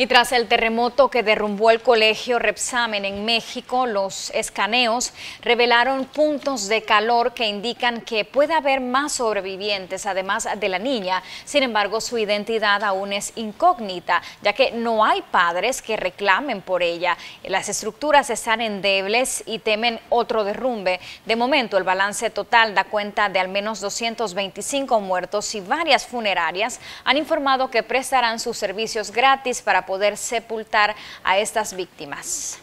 Y tras el terremoto que derrumbó el colegio Rébsamen en México, los escaneos revelaron puntos de calor que indican que puede haber más sobrevivientes, además de la niña. Sin embargo, su identidad aún es incógnita, ya que no hay padres que reclamen por ella. Las estructuras están endebles y temen otro derrumbe. De momento, el balance total da cuenta de al menos 225 muertos y varias funerarias han informado que prestarán sus servicios gratis para poder sepultar a estas víctimas.